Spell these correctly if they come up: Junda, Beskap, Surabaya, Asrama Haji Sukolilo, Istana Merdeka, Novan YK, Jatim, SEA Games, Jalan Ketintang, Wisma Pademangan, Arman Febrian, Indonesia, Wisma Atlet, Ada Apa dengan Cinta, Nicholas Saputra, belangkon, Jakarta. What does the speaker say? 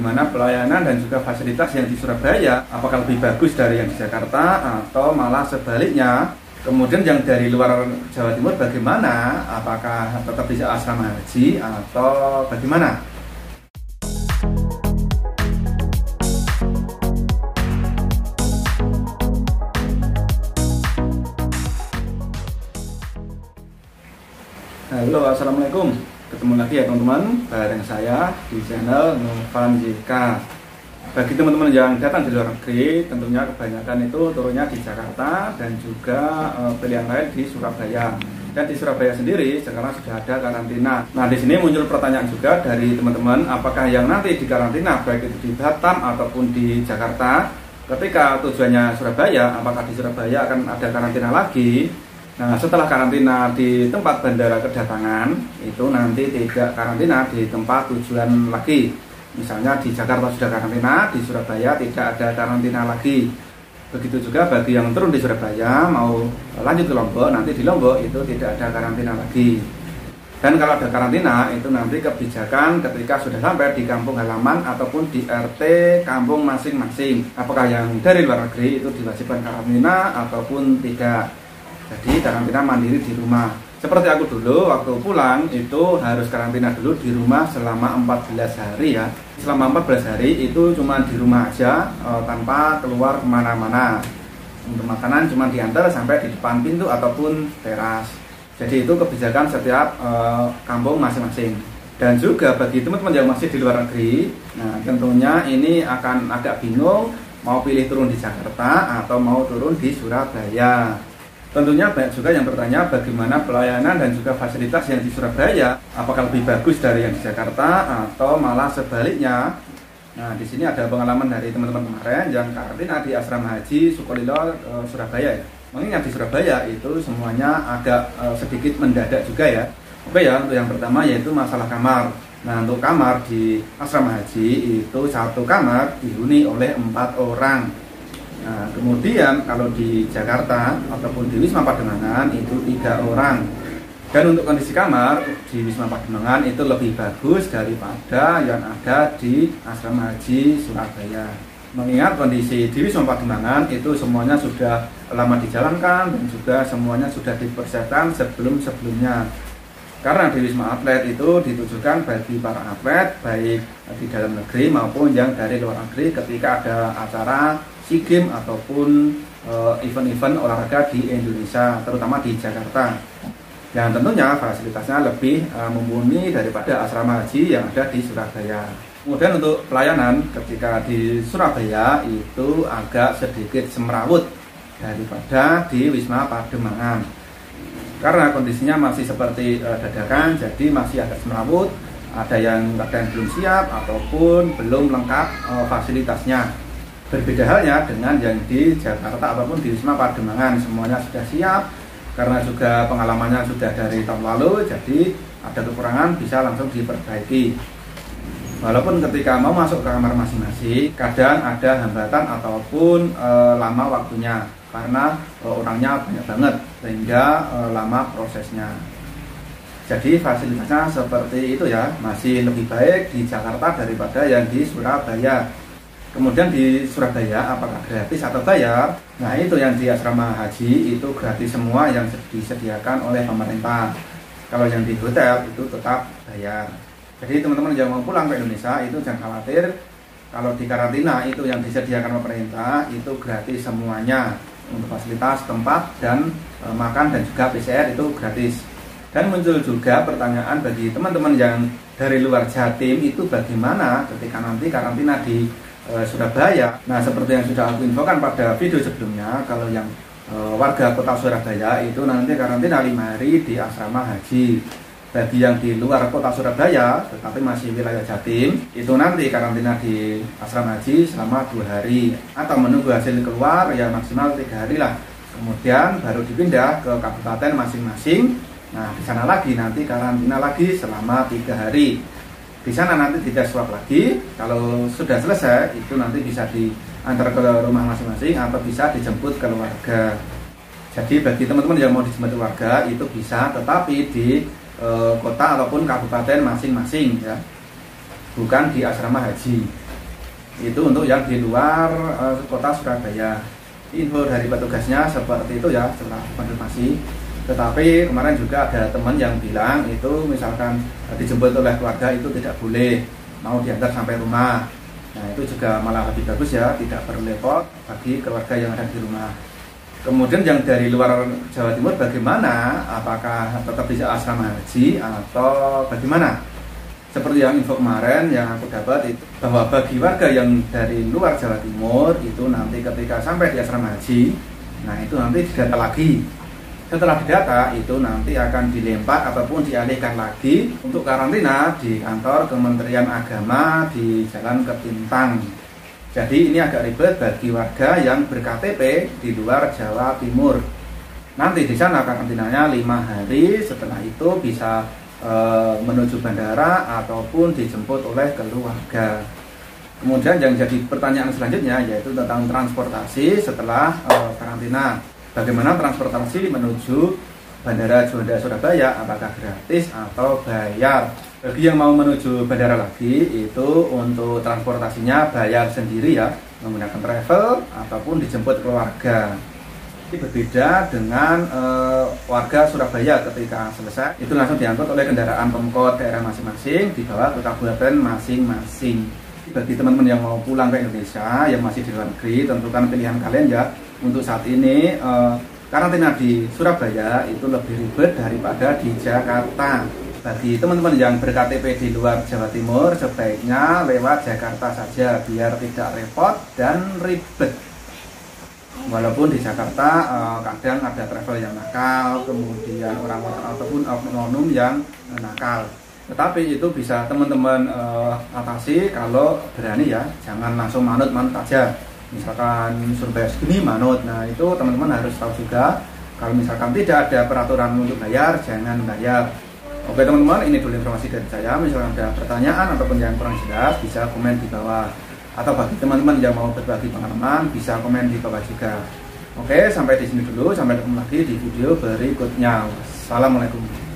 bagaimana pelayanan dan juga fasilitas yang di Surabaya, apakah lebih bagus dari yang di Jakarta atau malah sebaliknya. Kemudian yang dari luar Jawa Timur bagaimana, apakah tetap di asrama haji atau bagaimana? Halo, assalamualaikum. Ketemu lagi ya teman-teman, bareng saya di channel Novan YK. Bagi teman-teman yang datang di luar negeri, tentunya kebanyakan itu turunnya di Jakarta dan juga pilihan lain di Surabaya. Dan di Surabaya sendiri sekarang sudah ada karantina. Nah, di sini muncul pertanyaan juga dari teman-teman, apakah yang nanti di karantina baik itu di Batam ataupun di Jakarta, ketika tujuannya Surabaya, apakah di Surabaya akan ada karantina lagi? Nah, setelah karantina di tempat bandara kedatangan, itu nanti tidak karantina di tempat tujuan lagi. Misalnya di Jakarta sudah karantina, di Surabaya tidak ada karantina lagi. Begitu juga bagi yang turun di Surabaya mau lanjut ke Lombok, nanti di Lombok itu tidak ada karantina lagi. Dan kalau ada karantina itu nanti kebijakan ketika sudah sampai di kampung halaman ataupun di RT kampung masing-masing, apakah yang dari luar negeri itu diwajibkan karantina ataupun tidak. Jadi karantina mandiri di rumah. Seperti aku dulu, waktu pulang itu harus karantina dulu di rumah selama 14 hari ya. Selama 14 hari itu cuma di rumah aja, tanpa keluar kemana-mana. Untuk makanan cuma diantar sampai di depan pintu ataupun teras. Jadi itu kebijakan setiap kampung masing-masing. Dan juga bagi teman-teman yang masih di luar negeri, nah tentunya ini akan agak bingung mau pilih turun di Jakarta atau mau turun di Surabaya. Tentunya banyak juga yang bertanya bagaimana pelayanan dan juga fasilitas yang di Surabaya, apakah lebih bagus dari yang di Jakarta atau malah sebaliknya. Nah, di sini ada pengalaman dari teman-teman kemarin yang karantina di Asrama Haji Sukolilo Surabaya. Mengingat di Surabaya itu semuanya agak sedikit mendadak juga ya. Oke ya, untuk yang pertama yaitu masalah kamar. Nah, untuk kamar di Asrama Haji itu satu kamar dihuni oleh 4 orang. Nah, kemudian kalau di Jakarta ataupun di Wisma Pademangan itu 3 orang. Dan untuk kondisi kamar di Wisma Pademangan itu lebih bagus daripada yang ada di Asrama Haji Surabaya. Mengingat kondisi di Wisma Pademangan itu semuanya sudah lama dijalankan dan juga semuanya sudah dipersiapkan sebelum-sebelumnya. Karena di Wisma Atlet itu ditujukan bagi para atlet baik di dalam negeri maupun yang dari luar negeri ketika ada acara SEA Games ataupun event-event olahraga di Indonesia, terutama di Jakarta. Yang tentunya fasilitasnya lebih mumpuni daripada asrama haji yang ada di Surabaya. Kemudian untuk pelayanan ketika di Surabaya itu agak sedikit semrawut daripada di Wisma Pademangan. Karena kondisinya masih seperti dadakan, jadi masih agak semrawut, ada yang kadang belum siap ataupun belum lengkap fasilitasnya. Berbeda halnya dengan yang di Jakarta ataupun di Wisma Pademangan, semuanya sudah siap karena juga pengalamannya sudah dari tahun lalu, jadi ada kekurangan bisa langsung diperbaiki. Walaupun ketika mau masuk ke kamar masing-masing kadang ada hambatan ataupun lama waktunya karena orangnya banyak banget sehingga lama prosesnya. Jadi fasilitasnya seperti itu ya, masih lebih baik di Jakarta daripada yang di Surabaya. Kemudian di Surabaya apakah gratis atau bayar? Nah, itu yang di asrama haji itu gratis semua yang disediakan oleh pemerintah. Kalau yang di hotel itu tetap bayar. Jadi teman-teman yang mau pulang ke Indonesia itu jangan khawatir. Kalau di karantina itu yang disediakan pemerintah itu gratis semuanya. Untuk fasilitas tempat dan makan dan juga PCR itu gratis. Dan muncul juga pertanyaan bagi teman-teman yang dari luar Jatim itu bagaimana ketika nanti karantina di Surabaya. Nah, seperti yang sudah aku infokan pada video sebelumnya, kalau yang warga kota Surabaya itu nanti karantina 5 hari di asrama haji. Bagi yang di luar kota Surabaya tetapi masih wilayah Jatim itu nanti karantina di asrama haji selama 2 hari atau menunggu hasil keluar ya maksimal 3 hari lah. Kemudian baru dipindah ke kabupaten masing-masing. Nah, di sana lagi nanti karantina lagi selama 3 hari. Di sana nanti tidak swab lagi, kalau sudah selesai itu nanti bisa diantar ke rumah masing-masing atau bisa dijemput keluarga. Jadi bagi teman-teman yang mau dijemput keluarga itu bisa, tetapi di kota ataupun kabupaten masing-masing ya, bukan di asrama haji. Itu untuk yang di luar kota Surabaya. Info dari petugasnya seperti itu ya setelah konfirmasi. Tetapi kemarin juga ada teman yang bilang itu misalkan dijemput oleh keluarga itu tidak boleh, mau diantar sampai rumah. Nah itu juga malah lebih bagus ya, tidak perlu repot bagi keluarga yang ada di rumah. Kemudian yang dari luar Jawa Timur bagaimana? Apakah tetap di asrama haji atau bagaimana? Seperti yang info kemarin yang aku dapat itu, bahwa bagi warga yang dari luar Jawa Timur itu nanti ketika sampai di asrama haji, nah itu nanti didata lagi. Setelah didata itu nanti akan dilempar ataupun dialihkan lagi untuk karantina di kantor Kementerian Agama di Jalan Ketintang. Jadi ini agak ribet bagi warga yang berKTP di luar Jawa Timur. Nanti di sana karantinanya 5 hari, setelah itu bisa menuju bandara ataupun dijemput oleh keluarga. Kemudian yang jadi pertanyaan selanjutnya yaitu tentang transportasi setelah karantina. Bagaimana transportasi menuju Bandara Junda Surabaya, apakah gratis atau bayar? Bagi yang mau menuju bandara lagi, itu untuk transportasinya bayar sendiri ya, menggunakan travel ataupun dijemput keluarga. Ini berbeda dengan warga Surabaya ketika selesai, itu langsung diangkut oleh kendaraan pemkot daerah masing-masing, dibawa ke kabupaten masing-masing. Bagi teman-teman yang mau pulang ke Indonesia, yang masih di luar negeri, tentukan pilihan kalian ya. Untuk saat ini, karantina di Surabaya itu lebih ribet daripada di Jakarta. Bagi teman-teman yang berKTP di luar Jawa Timur, sebaiknya lewat Jakarta saja biar tidak repot dan ribet. Walaupun di Jakarta kadang ada travel yang nakal, kemudian orang-orang ataupun oknum yang nakal. Tetapi itu bisa teman-teman atasi kalau berani ya, jangan langsung manut-manut aja. Misalkan Surabaya segini manut, nah itu teman-teman harus tahu juga. Kalau misalkan tidak ada peraturan untuk bayar, jangan bayar. Oke teman-teman, ini dulu informasi dari saya. Misalkan ada pertanyaan ataupun yang kurang jelas, bisa komen di bawah. Atau bagi teman-teman yang mau berbagi pengalaman, bisa komen di bawah juga. Oke, sampai di sini dulu. Sampai ketemu lagi di video berikutnya. Assalamualaikum.